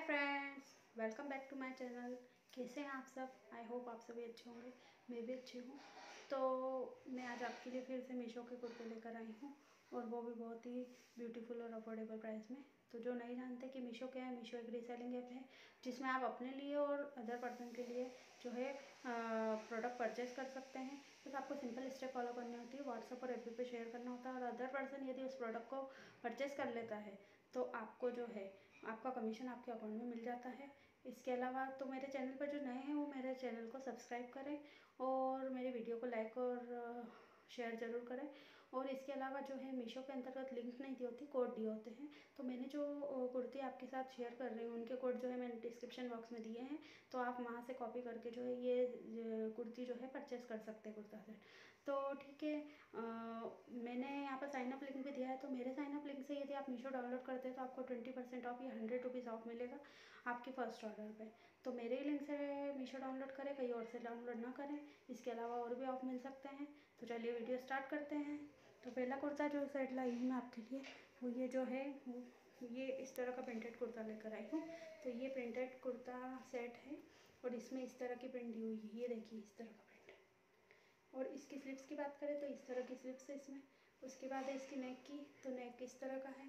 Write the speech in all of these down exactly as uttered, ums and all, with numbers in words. Hi friends, welcome back to my channel. कैसे हैं आप सब? आई होप आप सभी अच्छे होंगे। मैं भी अच्छी हूँ। तो मैं आज आपके लिए फिर से मीशो के कुर्ते लेकर आई हूँ और वो भी बहुत ही ब्यूटीफुल और अफोर्डेबल प्राइस में। तो जो नहीं जानते कि मीशो क्या है, मीशो एक रीसेलिंग ऐप है जिसमें आप अपने लिए और अदर पर्सन के लिए जो है प्रोडक्ट परचेज़ कर सकते हैं। बस तो आपको सिंपल स्टेप फॉलो करनी होती है, व्हाट्सअप और एपी पे शेयर करना होता है और अदर पर्सन यदि उस प्रोडक्ट को परचेज़ कर लेता है तो आपको जो है आपका कमीशन आपके अकाउंट में मिल जाता है। इसके अलावा तो मेरे चैनल पर जो नए हैं वो मेरे चैनल को सब्सक्राइब करें और मेरे वीडियो को लाइक और शेयर ज़रूर करें। और इसके अलावा जो है मीशो के अंतर्गत लिंक नहीं दी होती, कोड दिए होते हैं। तो मैंने जो कुर्ती आपके साथ शेयर कर रही हूँ उनके कोड जो है मैंने डिस्क्रिप्शन बॉक्स में दिए हैं, तो आप वहाँ से कॉपी करके जो है ये कुर्ती जो है परचेज़ कर सकते हैं, कुर्ता सेट। तो ठीक है, मैंने यहाँ पर साइनअप लिंक भी दिया है। तो मेरे साइनअप लिंक से यदि आप मीशो डाउनलोड करते हैं तो आपको ट्वेंटी परसेंट ऑफ या हंड्रेड रुपीज़ ऑफ मिलेगा आपके फर्स्ट ऑर्डर पर। तो मेरे ही लिंक से मीशो डाउनलोड करें, कहीं और से डाउनलोड ना करें। इसके अलावा और भी ऑफ मिल सकते हैं। तो चलिए वीडियो स्टार्ट करते हैं। तो पहला कुर्ता जो सेट लाई हूँ मैं आपके लिए वो ये जो है ये इस तरह का प्रिंटेड कुर्ता लेकर आई हूँ। तो ये प्रिंटेड कुर्ता सेट है और इसमें इस तरह की प्रिंट दी हुई है, ये देखिए इस तरह का प्रिंट। और इसकी स्लीव्स की बात करें तो इस तरह की स्लीव्स है इसमें। उसके बाद है इसकी नेक की, तो नेक इस तरह का है।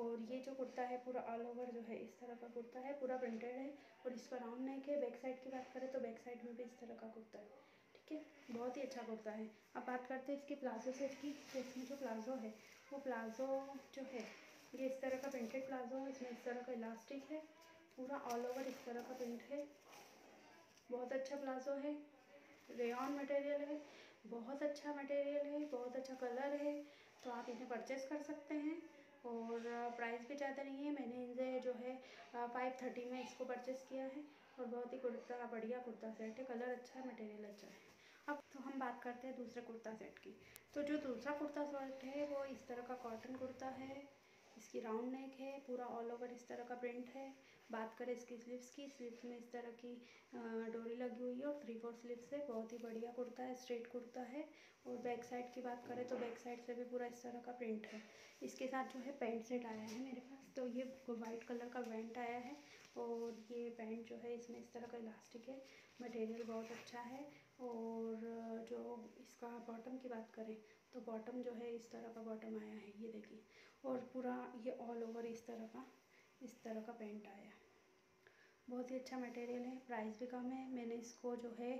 और ये जो कुर्ता है पूरा ऑल ओवर जो है इस तरह का कुर्ता है, पूरा प्रिंटेड है और इसका राउंड नेक है। बैक साइड की बात करें तो बैक साइड में भी इस तरह का कुर्ता है, ठीक है, बहुत ही अच्छा कुर्ता है। अब बात करते हैं इसके प्लाजो सेट की। तो इसमें जो प्लाजो है वो प्लाजो जो है ये इस तरह का प्रिंटेड प्लाजो है। इसमें इस तरह का इलास्टिक है, पूरा ऑल ओवर इस तरह का प्रिंट है, बहुत अच्छा प्लाजो है। रेयॉन मटेरियल है, बहुत अच्छा मटेरियल है, बहुत अच्छा कलर है। तो आप इन्हें परचेज़ कर सकते हैं और प्राइस भी ज़्यादा नहीं है। मैंने इनसे जो है फाइव थर्टी में इसको परचेज़ किया है और बहुत ही कुर्ता बढ़िया कुर्ता सेट है, कलर अच्छा है, मटेरियल अच्छा है। अब तो हम बात करते हैं दूसरे कुर्ता सेट की। तो जो दूसरा कुर्ता सेट है वो इस तरह का कॉटन कुर्ता है, इसकी राउंड नेक है, पूरा ऑल ओवर इस तरह का प्रिंट है। बात करें इसकी स्लीव्स की, स्लीव्स में इस तरह की डोरी लगी हुई है और थ्री फोर स्लीव्स है, बहुत ही बढ़िया कुर्ता है, स्ट्रेट कुर्ता है। और बैक साइड की बात करें तो बैक साइड से भी पूरा इस तरह का प्रिंट है। इसके साथ जो है पैंट सेट आया है मेरे पास। तो ये वाइट कलर का पैंट आया है और ये पैंट जो है इसमें इस तरह का इलास्टिक है, मटेरियल बहुत अच्छा है। और जो इसका बॉटम की बात करें तो बॉटम जो है इस तरह का बॉटम आया है, ये देखिए। और पूरा ये ऑल ओवर इस तरह का इस तरह का पैंट आया है, बहुत ही अच्छा मटेरियल है, प्राइस भी कम है। मैंने इसको जो है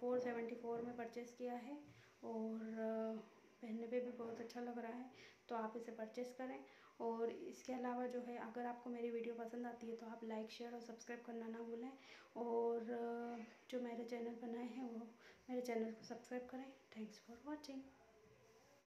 फ़ोर सेवेंटी फ़ोर में परचेज़ किया है और पहनने पे भी बहुत अच्छा लग रहा है। तो आप इसे परचेज़ करें। और इसके अलावा जो है अगर आपको मेरी वीडियो पसंद आती है तो आप लाइक शेयर और सब्सक्राइब करना ना भूलें। और जो मेरे चैनल पर नए हैं वो मेरे चैनल को सब्सक्राइब करें। Thanks for watching.